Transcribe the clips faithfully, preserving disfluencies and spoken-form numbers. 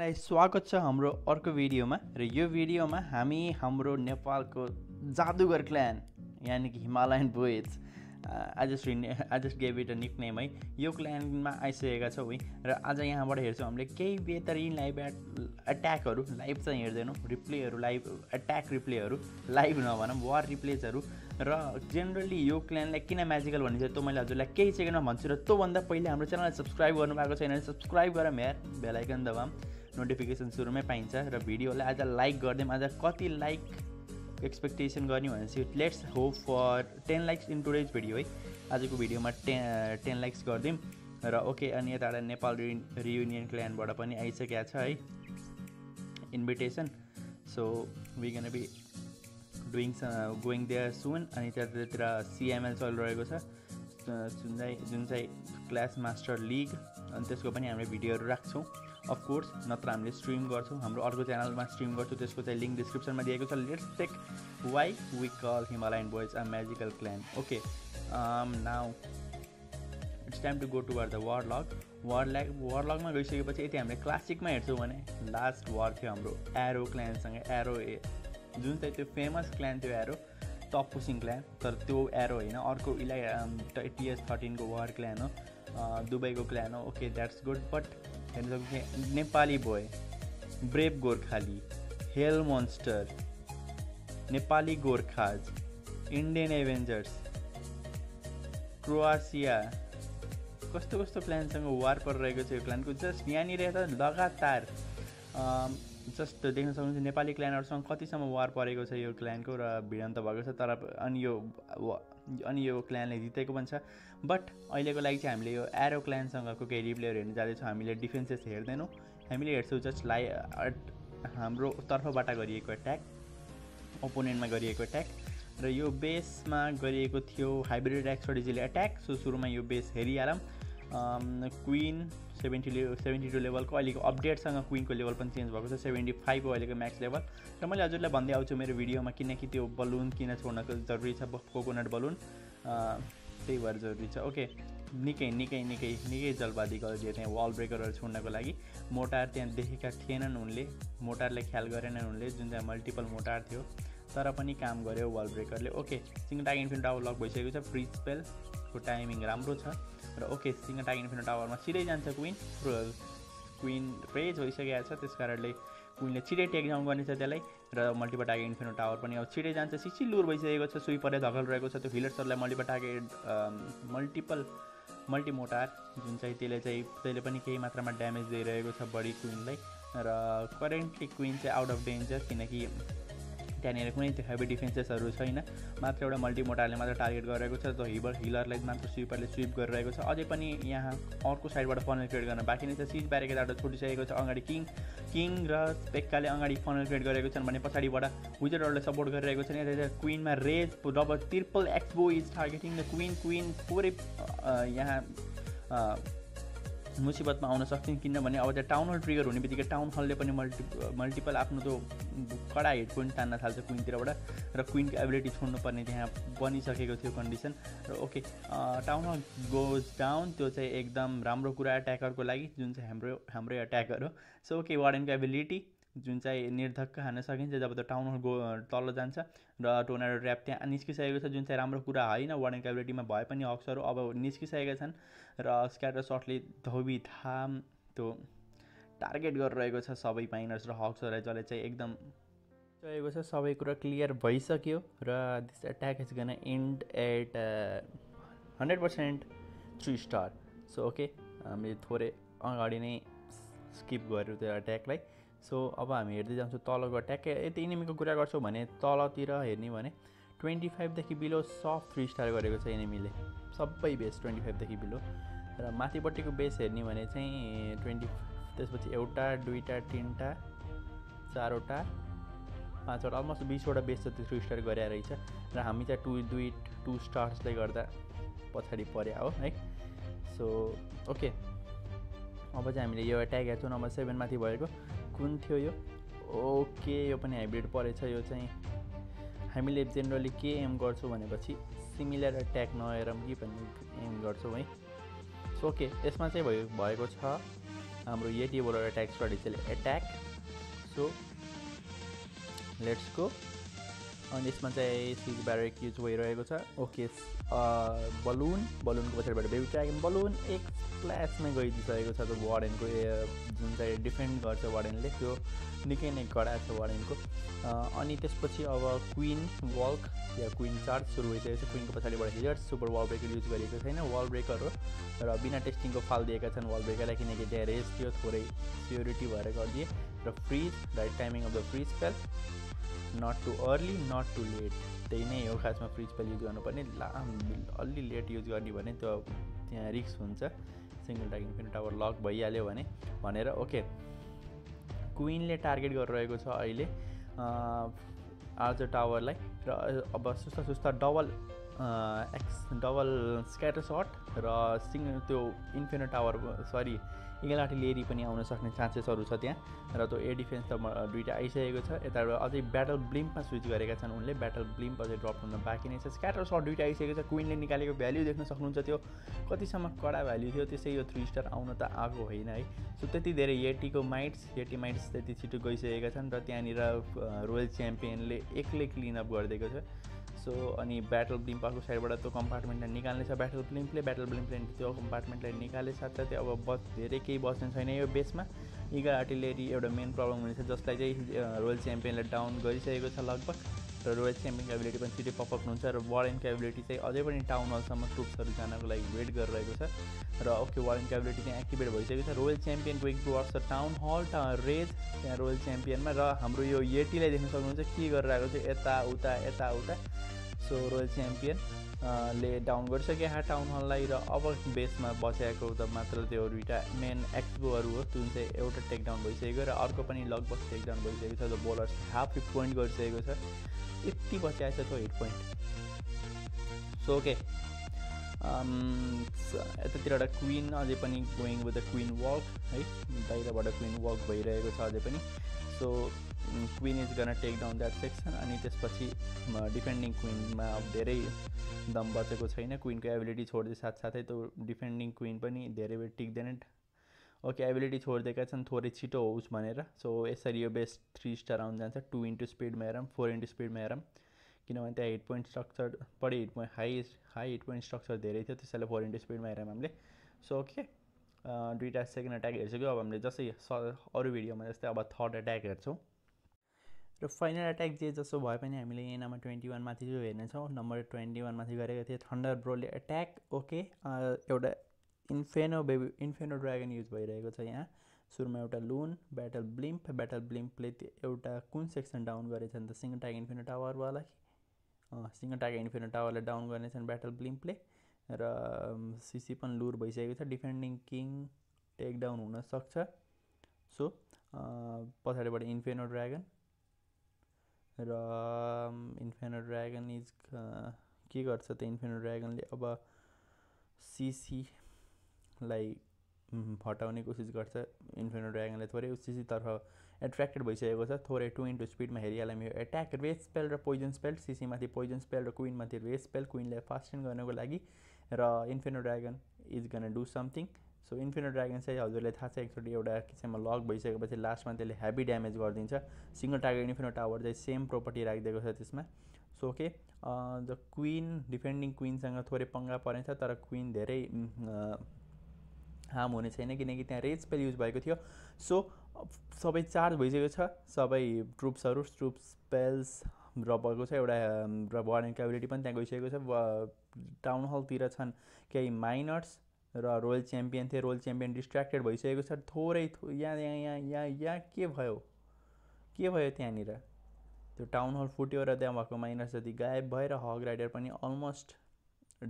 सबैजनालाई स्वागत छ हाम्रो अर्को भिडियोमा र यो भिडियोमा हामी हाम्रो नेपालको जादुगर क्ल्यान यानी कि Himalayan boys I just I just gave it a nickname है यो क्ल्यानमा आइसकेका छौँ है र आज यहाँबाट हेर्छौँ हामीले केही बेहतरिन लाइभ एट्याकहरू लाइभ चाहिँ हेर्दैनौँ रिप्लेहरू लाइभ एट्याक रिप्लेहरू लाइभ नभनौँ वार रिप्लेजहरू र जेनरली यो क्ल्यानलाई किन म्याजिकल भनिन्छ त्यो मैले हजुरलाई केही सेकेन्डमा भन्छु र त्योभन्दा पहिले हाम्रो च्यानललाई सब्सक्राइब गर्नुभएको छैन भने सब्सक्राइब गरौँ यार, बेल आइकन दबाम, नोटिफिकेसन सुरुमै पाइन्छ र भिडियोलाई आज लाइक गरिदिउँ। आज कति लाइक एक्सपेक्टेसन गर्ने भनेपछि let's hope for ten likes in today's video है। आजको भिडियोमा टे टेन लाइक्स गरिदिउँ र ओके। अनि यता एउटा नेपाल रियुनियन क्ल्यानबाट पनि आइसकेको छ है invitation, so we gonna be doing going there soon. अनि त्यतातिर सिएमएल चलिरहेको छ जुन चाहिँ जुन चाहिँ क्ल्यास मास्टर लिग, अनि त्यसको पनि हामीले भिडियोहरू राख्छौँ अफकोर्स, नत्र हामीले स्ट्रिम गर्छौँ, हाम्रो अर्को च्यानलमा स्ट्रिम गर्छौँ, त्यसको चाहिँ लिङ्क डिस्क्रिप्सनमा दिएको छ। Let's check why we call Himalayan boys a magical clan. Okay, now it's time to go to war the war log. War log war लगमा गइसकेपछि यति हामीले क्लासिकमा हेर्छौँ भने लास्ट वार थियो हाम्रो एरो क्ल्यानसँग। एरो ए जुन चाहिँ त्यो फेमस क्ल्यान थियो एरो, टप पुसिङ क्ल्यान, तर त्यो एरो होइन, अर्को इलाइ टिएस थर्टिनको वार क्ल्यान हो, दुबईको क्ल्यान हो। ओके द्याट्स गुड, बट हेर्नु सक्छ Nepali boy, brave Gorkhali, hell monster, Nepali Gorkhas, Indian avengers, Croatia, कस्तो कस्तो क्ल्यानसँग वार परिरहेको छ यो क्ल्यानको। जस्ट यहाँनिर त लगातार जस्ट देख्न सक्नुहुन्छ नेपाली क्ल्यानहरूसँग कतिसम्म वार परेको छ यो क्ल्यानको र भिडन्त भएको छ, तर अनि यो अनि यो क्ल्यानले जितेको पनि छ। बट अहिलेको लागि चाहिँ हामीले यो एरो क्ल्यानसँगको केही रिप्लेहरू हेर्नु जाँदैछौँ। हामीले डिफेन्सेस हेर्दैनौँ, हामीले हेर्छौँ जस्ट लाइ हाम्रो तर्फबाट गरिएको एट्याक, ओपोनेन्टमा गरिएको एट्याक, र यो बेसमा गरिएको थियो हाइब्रिड एट्याक स्ट्रेटेजीले एट्याक। सो सुरुमा यो बेस हेरिहालौँ। क्विन सेभेन्टी ले सेभेन्टी टू लेभलको अहिलेको अपडेटसँग क्विनको लेभल पनि चेन्ज भएको छ, सेभेन्टी फाइभ हो अहिलेको म्याक्स लेभल। र मैले हजुरलाई भन्दै आउँछु मेरो भिडियोमा, किनकि त्यो बलुन किन छोड्नको जरुरी छ, कोकोनट बलुन, त्यही भएर जरुरी छ। ओके, निकै निकै निकै निकै जलवादी गल्यो त्यहाँ वाल ब्रेकरहरू छोड्नको लागि। मोटार त्यहाँ देखेका थिएनन् उनले, मोटारले ख्याल गरेनन् उनले, जुन चाहिँ मल्टिपल मोटार थियो, तर पनि काम गर्यो वाल ब्रेकरले। Okay, single time infinite tower lock भइसकेको छ, फ्री स्पेलको टाइमिङ राम्रो छ र ओके सिङ्गल टाइम इन्फिनिट टावरमा छिटै जान्छ क्विन। क्विन रेज भइसकेको छ, त्यस कारणले क्विनले छिटै टेकडाउन गर्नेछ त्यसलाई, र मल्टिपल टार्गेट इन्फिनिट टावर पनि अब छिटै जान्छ। सिसी लुर भइसकेको छ, स्विपरले धकल रहेको छ त्यो हिलर्सहरूलाई, मल्टिपल टार्गेट मल्टिपल मल्टिमोटार जुन चाहिँ त्यसले चाहिँ त्यसले पनि केही मात्रामा ड्यामेज दिइरहेको छ बडी क्विनलाई। र करेन्टली क्विन चाहिँ आउट अफ डेन्जर, किनकि त्यहाँनिर कुनै त्यो हेभी डिफेन्सेसहरू छैन, मात्र एउटा मल्टिमोटारले मात्र टार्गेट गरिरहेको छ, त्यो हिबर हिलरलाई मात्र स्विपरले स्विप गरिरहेको छ। अझै पनि यहाँ अर्को साइडबाट फनल क्रिएट गर्न बाँकी नै छ, सिज ब्यारिकेडबाट छुटिसकेको छ, अगाडि किङ किङ र पेक्काले अगाडि फनल क्रिएट गरेको छन् भने पछाडिबाट विजर्डहरूले सपोर्ट गरिरहेको छन्। यता क्विनमा rage double triple Xbox is targeting the queen. Queen पुरै यहाँ मुसिबतमा आउन सक्छन्, किनभने अब त्यहाँ टाउन हल ट्रिगर हुने बित्तिकै टाउन हलले पनि मल्टि मल्टिपल आफ्नो त्यो कडा हेड पोइन्ट तान्न थाल्छ क्विनतिरबाट, र क्विनको एबिलिटी छोड्नुपर्ने त्यहाँ बनिसकेको थियो कन्डिसन। र okay, town hall goes down, त्यो चाहिँ एकदम राम्रो कुरा एट्याकरको लागि, जुन चाहिँ हाम्रो हाम्रो एट्याकर हो। सो ओके, वार्डनको एबिलिटी जुन चाहिँ निर्धक्क हान्न सकिन्छ जब त्यो टाउन हल गो तल जान्छ, र टोर्नाडो ट्र्याप त्यहाँ निस्किसकेको छ, जुन चाहिँ राम्रो कुरा होइन। वार्डन क्याबिलिटीमा भए पनि हक्सहरू अब निस्किसकेका छन्, र स्क्याटर सर्टले धोबी धाम त्यो टार्गेट गरिरहेको छ सबै माइनर्स र हक्सहरूलाई, जसले चाहिँ एकदम चाहिएको छ। सबै कुरा क्लियर भइसक्यो र this attack is gonna end at hundred percent three star. So okay, हामीले थोरै अगाडि नै स्किप गऱ्यौँ त्यो एट्याकलाई। सो अब हामी हेर्दै जान्छौँ तलको ट्याक्कै। यति इनिमीको कुरा गर्छौँ भने तलतिर हेर्ने भने ट्वेन्टी फाइभदेखि बिलो सब थ्री स्टार गरेको छ इनिमीले, सबै बेस ट्वेन्टी फाइभदेखि बिलो। र माथिपट्टिको बेस हेर्ने भने चाहिँ ट्वेन्टी, त्यसपछि एउटा दुईवटा तिनवटा चारवटा पाँचवटा अलमोस्ट बिसवटा बेस जति थ्री स्टार गरे रहेछ, र हामी चाहिँ टु दुई टु स्टार्सले गर्दा पछाडि परे हो है। सो ओके, अब चाहिँ हामीले यो ट्याग हेर्छौँ नम्बर सेभेन माथि भएको, कुन थियो यो? ओके, यो पनि हाइब्रिड परेछ। यो चाहिँ हामीले जेनरली के एम गर्छौँ भनेपछि सिमिलर एट्याक नहेरौँ कि भन्ने एम गर्छौँ है। सो ओके, यसमा चाहिँ भयो भएको छ हम ये बोलो अटैक स्ट्रेटजी चले अटैक सो लेट्स गो अनि यसमा चाहिँ सीज ब्यारेक युज भइरहेको छ। ओके बलुन बलुनको पछाडिबाट बेबी ड्रैगन बलुन एक स्प्ल्यासमै गइदिसकेको छ। त्यो वार्डनको जुन चाहिँ डिफेन्ड गर्छ वार्डनले त्यो निकै नै कडा छ वार्डनको। अनि त्यसपछि अब क्वीन वल्क या क्वीन चार्ज सुरु भइसकेको छ। क्वीनको पछाडिबाट हिजर्स सुपर वाल ब्रेकर युज गरिएको छैन। वाल ब्रेकर हो र बिना टेस्टिङको फाल दिएका छन् वाल ब्रेकरलाई, किनकि त्यहाँ रेस थियो थोरै सियोरिटी भएर गरिदिए। र freeze right timing of the freeze spell not too early not too late, त्यही नै हो खासमा फ्रिज स्पेल युज गर्नुपर्ने। लाम अलि लेट युज गर्ने भने त्यो त्यहाँ रिक्स हुन्छ, सिङ्गल टाइम पनि टावर लक भइहाल्यो भने भनेर। ओके क्विनले टार्गेट गरिरहेको छ अहिले आर्चर टावरलाई। र अब सुस्ता सुस्ता double X double scatter shot र सिङ्गल त्यो inferno tower sorry eagle artillery पनि आउन सक्ने चान्सेसहरू छ त्यहाँ। र त्यो ए डिफेन्स त दुईवटा आइसकेको छ। यताबाट अझै ब्याटल ब्लिम्पमा स्विच गरेका छन् उनले, ब्याटल ब्लिम्प अझै ड्रप हुन बाँकी नै छ। स्क्याटर सट दुईवटा आइसकेको छ। क्विनले निकालेको भ्याल्यु देख्न सक्नुहुन्छ, त्यो कतिसम्म कडा भ्याल्यु थियो। त्यसै यो थ्री स्टार आउन त आएको होइन है। सो त्यति धेरै येटीको माइट्स येटी माइट्स त्यति छिटो गइसकेका छन् र त्यहाँनिर रोयल च्याम्पियनले एक्लै क्लिनअप गरिदिएको छ। सो अनि ब्याटल ब्लिम्प अर्को साइडबाट त्यो कम्पार्टमेन्टलाई निकाल्नेछ ब्याटल ब्लिम्पले, ब्याटल ब्लिम्पले त्यो कम्पार्टमेन्टलाई निकाले। साथसाथै अब बस धेरै केही बस्ने छैन यो बेसमा। इगल आर्टिलेरी एउटा मेन प्रब्लम हुनेछ जसलाई चाहिँ रोयल च्याम्पियनले डाउन गरिसकेको छ लगभग। र रोयल च्याम्पियनको एबिलिटी पनि छिटै पपअप हुन्छ र वारेनको एबिलिटी चाहिँ अझै पनि टाउन हलसम्म ट्रुप्सहरू जानको लागि वेट गरिरहेको छ। र ओके वारेनको एबिलिटी चाहिँ एक्टिभेट भइसकेको छ। रोयल च्याम्पियनको एक वर्ष टाउन हल टाउन रेज त्यहाँ रोयल च्याम्पियनमा। र हाम्रो यो येटीलाई देख्न सक्नुहुन्छ के गरिरहेको छ यताउता यताउता। सो रोयल च्याम्पियन ले डाउन गरिसके हा टाउन हललाई। र अब बेसमा बसेको त मात्र त्यो दुईवटा मेन एक्सपोहरू हो जुन चाहिँ एउटा टेकडाउन भइसकेको र अर्को पनि लगभग टेकडाउन भइसकेको छ। त्यो बोलर्स हाफ हिट पोइन्ट गरिसकेको छ, यति बचाएको छ त्यो हिट पोइन्ट। सो ओके यतातिर एउटा क्विन अझै पनि going with the queen walk है, बाहिरबाट क्विन वक भइरहेको छ अझै पनि। So queen is gonna take down that section. अनि त्यसपछि डिफेन्डिङ क्वीनमा अब धेरै दम बचेको छैन, क्वीनको एबिलिटी छोड्दै साथसाथै त्यो डिफेन्डिङ क्वीन पनि धेरै बेर टिक्दैन। ओके एबिलिटी छोडिदिएका छन् थोरै छिटो होस् भनेर। सो यसरी यो बेस्ट थ्री स्टार आउन जान्छ टू इन्टु स्पिडमा हेरौँ, फोर इन्टु स्पिडमा हेरौँ, किनभने त्यहाँ हिट पोइन्ट स्ट्रक्चर बढी hit point high high hit point structure धेरै थियो, त्यसैले फोर इन्टु स्पिडमा हेरौँ हामीले। सो ओके दुईवटा सेकेन्ड अट्याक हेरिसक्यो। अब हामीले जसै अरू भिडियोमा जस्तै अब थर्ड अट्याक हेर्छौँ र फाइनल अट्याक। जे जसो भए पनि हामीले यहाँ नम्बर ट्वेन्टी वान माथि जो हेर्नेछौँ, नम्बर ट्वेन्टी वान माथि गरेको थिएँ थन्डर ब्रोले अट्याक। ओके एउटा inferno baby inferno dragon use भइरहेको छ यहाँ। सुरुमा एउटा लुन ब्याटल ब्लिम्प ब्याटल ब्लिम्पले त्यो एउटा कुन सेक्सन डाउन गरेछ नि त, सिङ्गल ट्याग इन्फेनो टावरवाला सिङ्गल ट्याग इन्फेनो टावरले डाउन गर्नेछन् ब्याटल ब्लिम्पले। र सिसी पनि लुर भइसकेको छ, डिफेन्डिङ किङ टेक डाउन हुनसक्छ। सो पछाडिबाट इन्फेनो ड्रागन र इन्फेनो ड्रागन इज के गर्छ त, इन्फेनो ड्रागनले अब सिसीलाई हटाउने कोसिस गर्छ। इन्फेनो ड्रागनले थोरै सिसीतर्फ एट्र्याक्टेड भइसकेको छ थोरै। टू इन्टु स्पिडमा हेरिहाल्यौँ यो एट्याक, रेज स्पेल र पोइजन स्पेल, सिसीमाथि पोइजन स्पेल र क्विनमाथि रेज स्पेल, क्विनलाई फास्टिङ गर्नको लागि। र inferno dragon is gonna do something. So inferno dragon चाहिँ हजुरलाई थाहा छ एकचोटि एउटा किसिममा लक भइसकेपछि लास्टमा त्यसले हेभी ड्यामेज गरिदिन्छ। सिङ्गल टार्गेट इन्फिनो टावर चाहिँ सेम प्रोपर्टी राखिदिएको छ त्यसमा। So okay the queen defending क्विनसँग थोरै पङ्गा परेछ तर क्विन धेरै हार्म हुने छैन किनकि त्यहाँ रेज स्पेल युज भएको थियो। सो सबै चार्ज भइसकेको छ सबै ट्रुप्सहरू, ट्रुप्स स्पेल्स ड्रप भएको छ एउटा र वार्डन क्याबिलिटी पनि त्यहाँ गइसकेको छ। टाउन हलतिर छन् केही माइनर्स र रोयल च्याम्पियन थिए, रोयल च्याम्पियन डिस्ट्र्याक्टेड भइसकेको छ थोरै। यहाँ यहाँ यहाँ यहाँ यहाँ के भयो के भयो त्यहाँनिर त्यो टाउन हल फुट्यो र त्यहाँ भएको माइनस जति गायब भएर हग राइडर पनि अलमोस्ट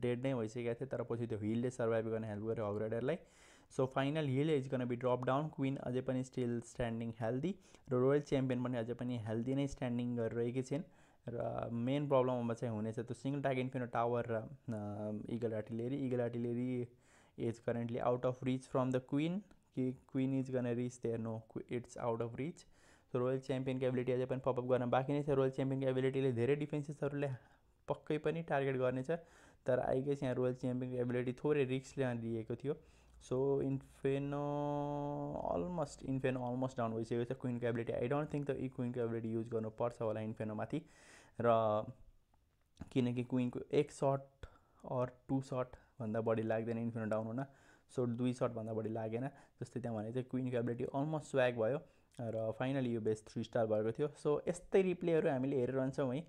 डेड नै भइसकेका थिए तर पछि त्यो हिलले सर्भाइभ गर्न हेल्प गर्यो हग राइडरलाई। So final heal is gonna be drop down, queen अझै पनि स्टिल स्ट्यान्डिङ हेल्दी र रोयल च्याम्पियन पनि अझै पनि हेल्दी नै स्ट्यान्डिङ गरिरहेकी छिन्। र मेन प्रब्लममा चाहिँ हुनेछ त्यो सिङ्गल टार्गेट इन्फिनो टावर र eagle artillery. Eagle artillery is currently out of reach from the queen. Queen is gonna reach there, no, it's out of reach. So royal champion को ability अझै पनि pop-up गर्न बाँकी नै छ। Royal च्याम्पियनको एबिलिटीले धेरै डिफेन्सेसहरूले पक्कै पनि टार्गेट गर्नेछ तर आइगेस यहाँ रोयल च्याम्पियनको एबिलिटी थोरै रिक्सले लिएको थियो। So Inferno almost Inferno almost down भइसकेको छ क्वीनको ability. I don't think the ई क्वीनको एबिलिटी युज गर्नुपर्छ होला इन्फेनो माथि र किनकि क्वीनको एक सर्ट और टू सर्ट भन्दा बढी लाग्दैन इन्फेनो डाउन हुन. सो दुई सर्ट भन्दा बढी लागेन. जस्तै त्यहाँ भने चाहिँ क्वीनको एबिलिटी अलमोस्ट स्वैग भयो र फाइनली यो बेस थ्री स्टार भएको थियो. सो यस्तै रिप्लेहरू हामीले हेरिरहन्छौँ है.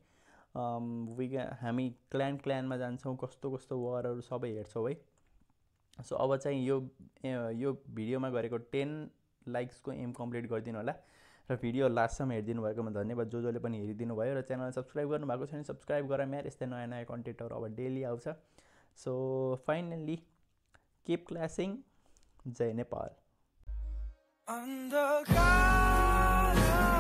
वी हामी क्ल्यान क्ल्यानमा जान्छौँ, कस्तो कस्तो वरहरू सबै हेर्छौँ है. सो अब चाहिँ यो यो भिडियोमा गरेको टेन लाइक्सको एम कम्प्लिट गरिदिनु होला र भिडियो लास्टसम्म हेरिदिनु भएकोमा धन्यवाद जो जसले पनि हेरिदिनु भयो. र च्यानल सब्सक्राइब गर्नुभएको छैन सब्सक्राइब गरेर मेरो यस्तै नयाँ नयाँ कन्टेन्टहरू अब डेली आउँछ. So finally keep clashing. जय नेपाल.